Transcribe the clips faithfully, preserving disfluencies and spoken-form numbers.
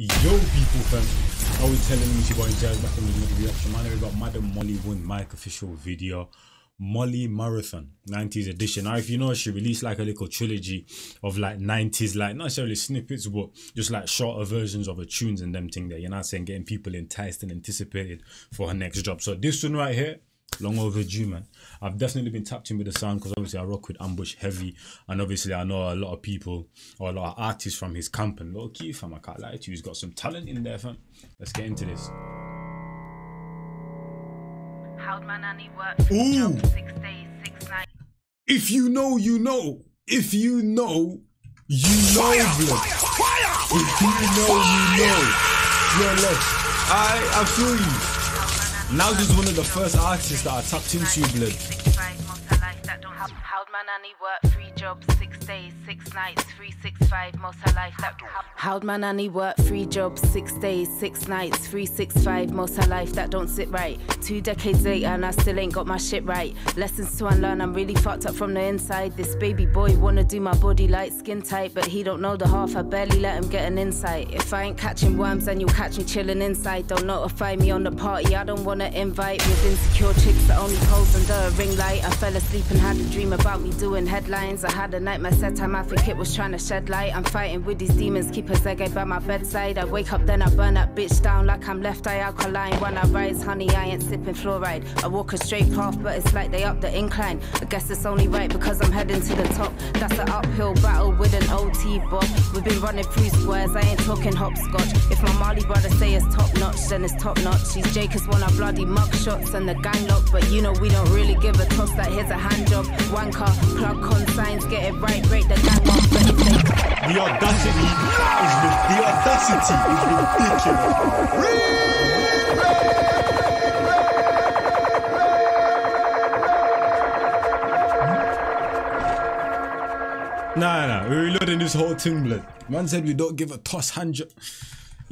Yo people fam, I was telling you to go and jazz back in the middle reaction. Man, we got Madame Molly One Mic official video, Molly Marathon nineties edition. Now if you know, she released like a little trilogy of like nineties, like not necessarily snippets, but just like shorter versions of her tunes and them thing there, you know what I'm saying, getting people enticed and anticipated for her next job. So this one right here, long overdue, man. I've definitely been tapped in with the sound because obviously I rock with Ambush heavy, and obviously I know a lot of people or a lot of artists from his camp, and look, key fam, I can't lie to you, he's got some talent in there, fam. Let's get into this. How'd my nanny work? Ooh. Six days, six nights. If you know, you know. If you know, you know. If you know, you know. You're left. I, I feel you. Now this is one of the first artists that I tapped into, blood. How'd my nanny work three jobs, six days, six nights, three six five, most her life that don't have. How'd my nanny work three jobs, six days, six nights, three six five, most her life that don't sit right. Two decades later and I still ain't got my shit right. Lessons to unlearn, I'm really fucked up from the inside. This baby boy wanna do my body light, skin tight, but he don't know the half. I barely let him get an insight. If I ain't catching worms, then you'll catch me chilling inside. Don't notify me on the party, I don't wanna invite. With insecure chicks that only pose under a ring light. I fell asleep and had a dream about me doing headlines. I had a nightmare set time, I think it was trying to shed light. I'm fighting with these demons, keep a zegay by my bedside. I wake up then I burn that bitch down like I'm left eye alkaline. When I rise, honey, I ain't sipping fluoride. I walk a straight path, but it's like they up the incline. I guess it's only right because I'm heading to the top. That's an uphill battle with an O T bop. We've been running through squares, I ain't talking hopscotch. If my Marley brother say it's top notch, then it's top notch. She's Jacob's one of bloody mug shots and the gang lock, but you know we don't really give a toss. Like here's a hand job. Wanker, plug consigns, get it right, break the gang off. The audacity is the, the audacity is ridiculous. Nah, nah, we're reloading this whole thing, blood. Man said we don't give a toss, hand job.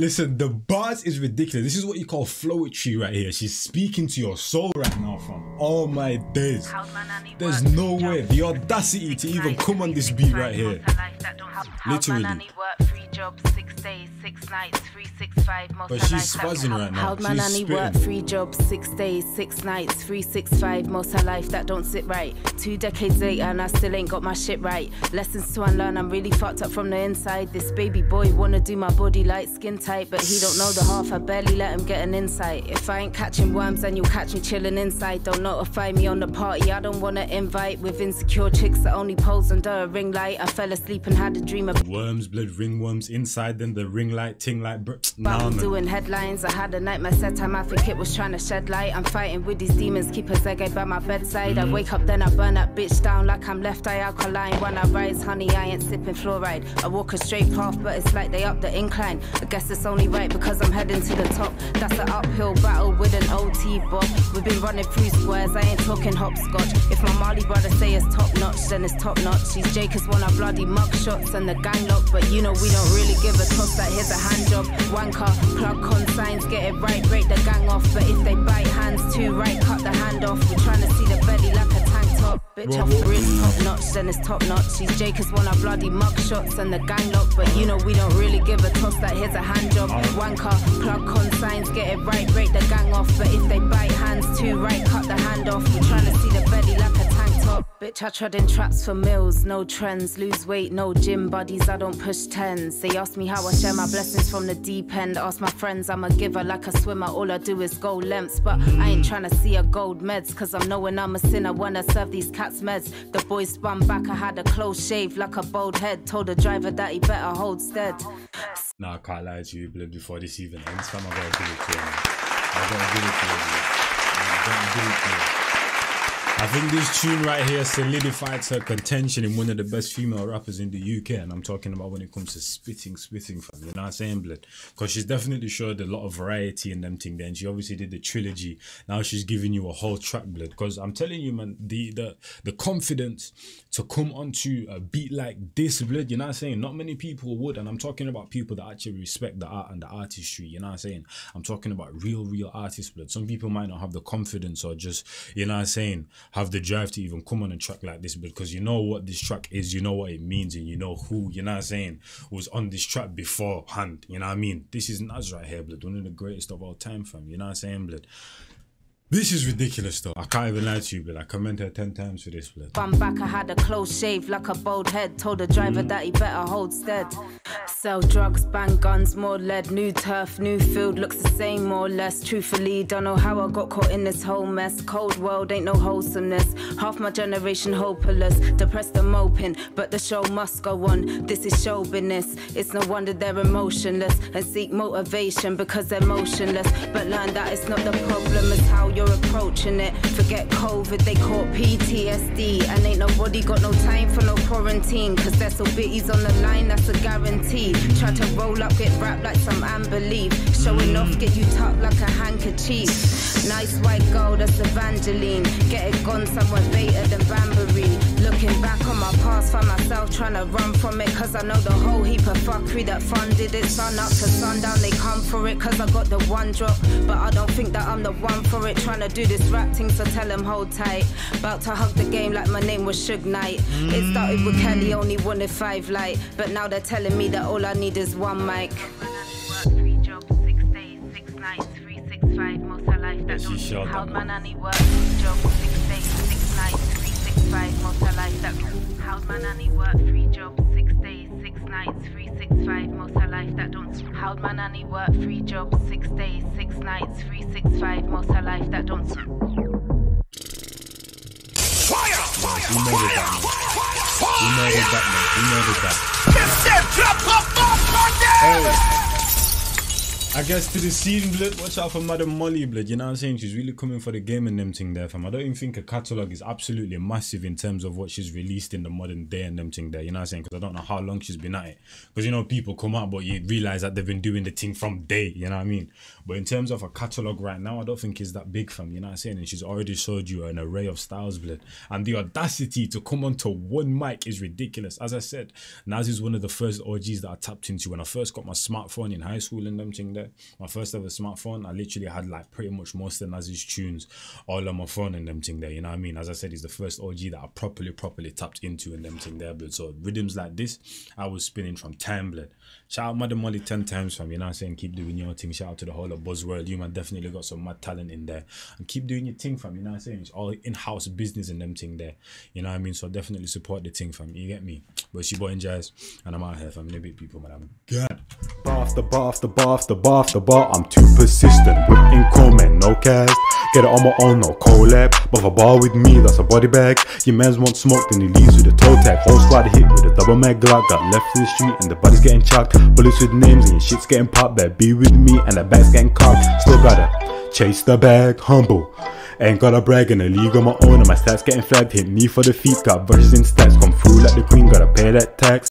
Listen, the bars is ridiculous. This is what you call flowetry right here. She's speaking to your soul right now, fam. Oh my days. There's no way. The audacity to even come on this beat right here. Literally. Jobs, six days, six nights, three, six, five, most but she's spazzing right now. How'd my nanny work three jobs, six days, six nights, three, six, five, most her life that don't sit right. Two decades later and I still ain't got my shit right. Lessons to unlearn, I'm really fucked up from the inside. This baby boy wanna do my body light, skin tight, but he don't know the half. I barely let him get an insight. If I ain't catching worms, then you'll catch me chilling inside. Don't notify me on the party, I don't wanna invite. With insecure chicks that only pose under a ring light. I fell asleep and had a dream of worms, blood, ringworms inside them, the ring light ting like br nah, I'm doing headlines. I had a nightmare set time, I think it was trying to shed light. I'm fighting with these demons, keep a zegay by my bedside. mm. I wake up then I burn that bitch down like I'm left eye alkaline. When I rise, honey, I ain't sipping fluoride. I walk a straight path, but it's like they up the incline. I guess it's only right because I'm heading to the top. That's an uphill battle with an O T bop. We've been running through squares, I ain't talking hopscotch. If my Marley brother say it's top notch, then it's top notch. She's Jacob's one of bloody mug shots and the gang lock, but you know we don't really give a toss. That here's a hand job. Wanker, plug consigns, get it right, break the gang off. But if they bite hands too right, cut the hand off. We're trying to see the belly like a tank top. Bitch, I'm really top notch, then it's top notch. She's Jacob's one of bloody mug shots and the gang lock. But you know we don't really give a toss. That here's a hand job. Wanker, plug consigns, get it right, break the gang off. But if they bite hands too right, cut the hand off. We're trying to see the belly like a tank top. Bitch, I tread in traps for meals, no trends. Lose weight, no gym buddies, I don't push tens. They ask me how I share my blessings from the deep end. Ask my friends, I'm a giver like a swimmer. All I do is go limps, but I ain't trying to see a gold meds. Cause I'm knowing I'm a sinner, wanna serve these cats meds. The boys spun back, I had a close shave like a bald head. Told the driver that he better hold stead. Nah, I can't lie to you, blood, before this even ends, fam, I gotta give it to you. I gotta give it to you, I gotta give it to you. I think this tune right here solidifies her contention in one of the best female rappers in the U K, and I'm talking about when it comes to spitting, spitting, fam, you know what I'm saying, blood? Because she's definitely showed a lot of variety in them thing there, and she obviously did the trilogy. Now she's giving you a whole track, blood, because I'm telling you, man, the, the, the confidence to come onto a beat like this, blood, you know what I'm saying? Not many people would, and I'm talking about people that actually respect the art and the artistry, you know what I'm saying? I'm talking about real, real artists, blood. Some people might not have the confidence or just, you know what I'm saying, have the drive to even come on a track like this, because you know what this track is, you know what it means, and you know who, you know what I'm saying, was on this track beforehand, you know what I mean? This is Nas right here, blood, one of the greatest of all time, fam, you know what I'm saying, blood? This is ridiculous though. I can't even lie to you, but I commend her ten times for this, blood. I'm back, I had a close shave like a bald head. Told the driver mm. that he better hold stead. Sell drugs, bang guns, more lead. New turf, new field, looks the same more or less. Truthfully, don't know how I got caught in this whole mess. Cold world, ain't no wholesomeness. Half my generation hopeless, depressed and moping, but the show must go on. This is show business. It's no wonder they're emotionless and seek motivation because they're motionless. But learn that it's not the problem, it's how you you're approaching it. Forget COVID, they caught P T S D, and ain't nobody got no time for no quarantine, cause there's so bitties on the line, that's a guarantee. Try to roll up, get wrapped like some Amber Leaf, showing off, get you tucked like a handkerchief. Nice white girl, that's Evangeline, get it gone somewhere better than Banbury. Looking back on my past, find myself trying to run from it, cause I know the whole heap of fuckery that funded it. Sun up to sundown, they come for it, cause I got the one drop, but I don't think that I'm the one for it. Trying to do this rap thing, so tell him hold tight. About to hug the game like my name was Suge Knight. Mm. It started with Kelly, only wanted five light, but now they're telling me that all I need is one mic. Three jobs, six days, six nights, three, six, five, most of life that don't how man any work. Three jobs, six days, six nights, three, six, five, most of life that how man any work. Three jobs, six days, six nights, three, six, five, most of life that don't how man any work. Three jobs, six days, six nights, three, six, five, most of life that don't fire, fire, we murdered that man. Fire, we murdered that man. We murdered that. Hey. I guess to the scene, blood, watch out for Madame Molly, blood, you know what I'm saying? She's really coming for the game and them thing there, fam. I don't even think her catalogue is absolutely massive in terms of what she's released in the modern day and them thing there, you know what I'm saying? Because I don't know how long she's been at it. Because, you know, people come out, but you realise that they've been doing the thing from day, you know what I mean? But in terms of her catalogue right now, I don't think it's that big, fam, you know what I'm saying? And she's already showed you an array of styles, blood. And the audacity to come onto One Mic is ridiculous. As I said, Nas is one of the first O Gs that I tapped into when I first got my smartphone in high school and them thing there. My first ever smartphone, I literally had like pretty much most of Naz's tunes all on my phone and them thing there, you know what I mean? As I said, he's the first O G that I properly, properly tapped into and them thing there, blood. So rhythms like this, I was spinning from time, blood. Shout out Madame Molly ten times, fam, you know what I'm saying? Keep doing your thing. Shout out to the whole of Buzz World. You man definitely got some mad talent in there. And keep doing your thing, fam, you know what I'm saying? It's all in-house business and them thing there, you know what I mean? So definitely support the thing, fam, you get me? But it's your boy N J S, and I'm out here, fam, in a bit, people, man, I'm good. Bar after bar after bar after bar after bar, I'm too persistent with income and no cash. Get it on my own, no collab. But if a bar with me, that's a body bag. Your man's want smoke, then he leaves with a toe tag. Whole squad hit with a double mag Glock. Got left in the street and the body's getting chucked. Bullets with names and your shit's getting popped. Better be with me and the bag's getting cocked. Still gotta chase the bag, humble. Ain't gotta brag in a league on my own, and my stats getting flagged. Hit me for the feet, got verses in stats. Come through like the queen, gotta pay that tax.